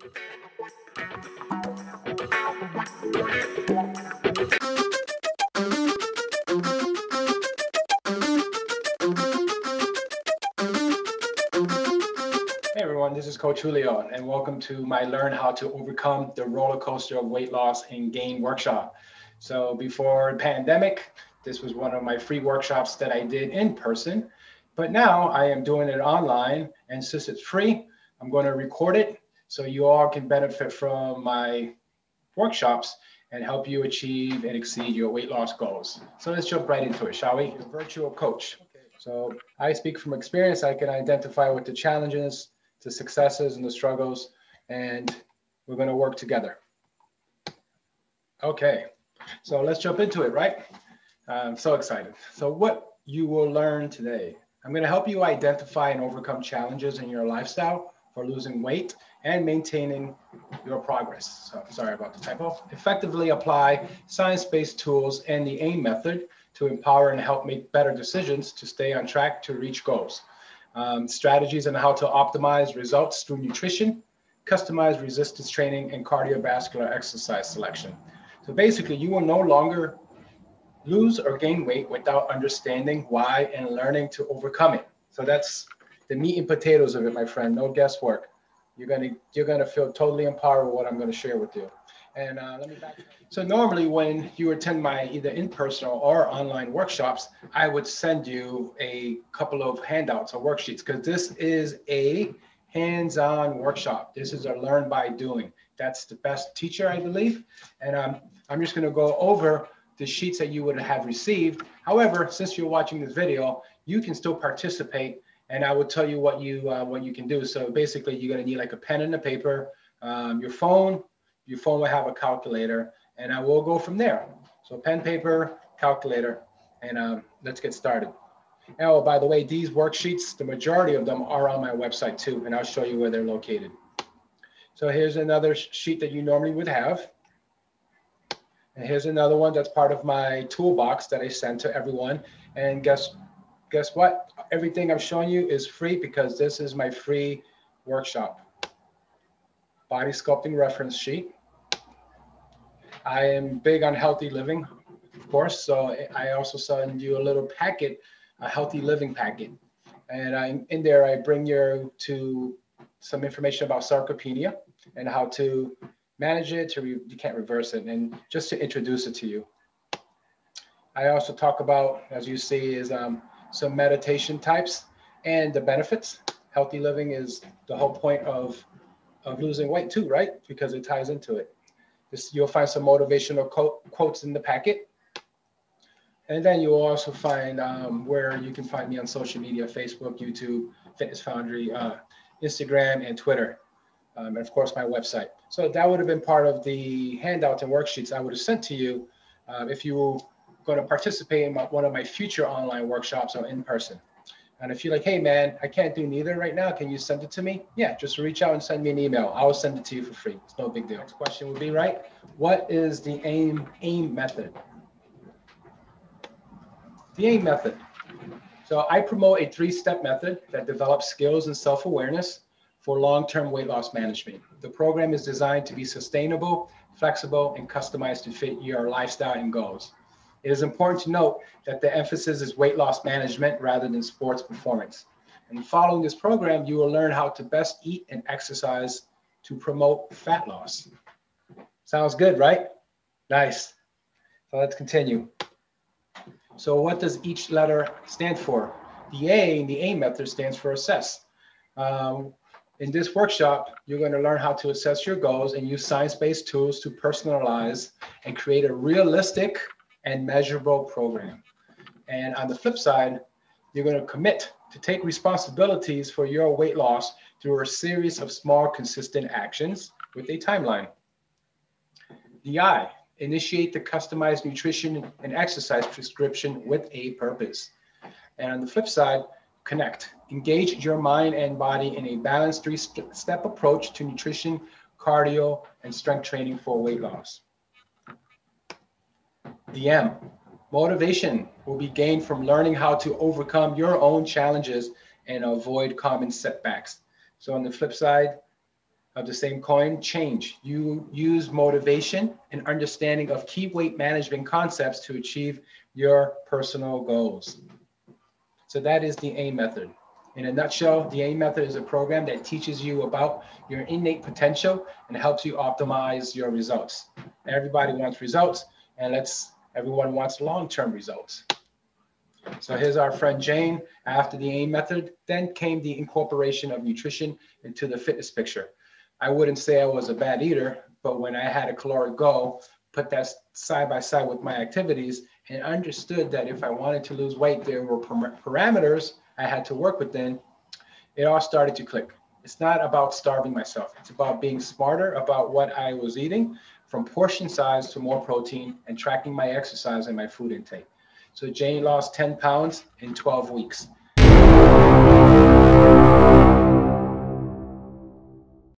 Hey everyone, this is Coach Julio, and welcome to my Learn How to Overcome the Roller Coaster of Weight Loss and Gain workshop. So before the pandemic, this was one of my free workshops that I did in person, but now I am doing it online, and since it's free, I'm going to record it so you all can benefit from my workshops and help you achieve and exceed your weight loss goals. So let's jump right into it, shall we? Your virtual coach. So I speak from experience. I can identify with the challenges, the successes, and the struggles, and we're going to work together. Okay, so let's jump into it, right? I'm so excited. So what you will learn today, I'm going to help you identify and overcome challenges in your lifestyle for losing weight and maintaining your progress. So sorry about the typo. Effectively apply science-based tools and the AIM method to empower and help make better decisions to stay on track to reach goals. Strategies on how to optimize results through nutrition, customized resistance training, and cardiovascular exercise selection. So basically, you will no longer lose or gain weight without understanding why and learning to overcome it. So that's the meat and potatoes of it, my friend. No guesswork. You're gonna feel totally empowered with what I'm gonna share with you. And let me back up. So normally, when you attend my either in-person or online workshops, I would send you a couple of handouts or worksheets, because this is a hands-on workshop. This is a learn by doing. That's the best teacher, I believe. And I'm just gonna go over the sheets that you would have received. However, since you're watching this video, you can still participate, and I will tell you what you can do. So basically, you're gonna need like a pen and a paper, your phone will have a calculator, and I will go from there. So pen, paper, calculator, and let's get started. Oh, by the way, these worksheets, the majority of them are on my website too, and I'll show you where they're located. So here's another sheet that you normally would have. And here's another one that's part of my toolbox that I send to everyone. And guess what? Everything I'm showing you is free, because this is my free workshop. Body sculpting reference sheet. I am big on healthy living, of course. So I also send you a little packet, a healthy living packet. And in there, I bring you to some information about sarcopenia and how to manage it, you can't reverse it, and just to introduce it to you. I also talk about, as you see, is some meditation types and the benefits. Healthy living is the whole point of losing weight too, right? Because it ties into it. You'll find some motivational quotes in the packet. And then you'll also find where you can find me on social media: Facebook, YouTube, Fitness Foundry, Instagram, and Twitter. And of course, my website. So that would have been part of the handouts and worksheets I would have sent to you if you were going to participate in one of my future online workshops or in person. And if you're like, hey man, I can't do neither right now, can you send it to me? Yeah, just reach out and send me an email. I'll send it to you for free. It's no big deal. Next question would be, right, what is the AIM method? The AIM method. So I promote a 3-step method that develops skills and self-awareness for long-term weight loss management. The program is designed to be sustainable, flexible, and customized to fit your lifestyle and goals. It is important to note that the emphasis is weight loss management rather than sports performance. And following this program, you will learn how to best eat and exercise to promote fat loss. Sounds good, right? Nice. So let's continue. So what does each letter stand for? The A in the AIM method stands for assess. In this workshop, you're going to learn how to assess your goals and use science-based tools to personalize and create a realistic and measurable program. And on the flip side, you're going to commit to take responsibilities for your weight loss through a series of small, consistent actions with a timeline. The I, initiate the customized nutrition and exercise prescription with a purpose. And on the flip side, connect. Engage your mind and body in a balanced 3-step approach to nutrition, cardio, and strength training for weight loss. The M, motivation will be gained from learning how to overcome your own challenges and avoid common setbacks. So on the flip side, of the same coin, change. You use motivation and understanding of key weight management concepts to achieve your personal goals. So that is the AIM method. In a nutshell, the AIM method is a program that teaches you about your innate potential and helps you optimize your results. Everybody wants results, and everyone wants long-term results. So here's our friend Jane. After the AIM method, then came the incorporation of nutrition into the fitness picture. I wouldn't say I was a bad eater, but when I had a caloric goal, put that side by side with my activities and understood that if I wanted to lose weight, there were parameters I had to work within, it all started to click. It's not about starving myself. It's about being smarter about what I was eating, from portion size to more protein, and tracking my exercise and my food intake. So Jane lost 10 pounds in 12 weeks.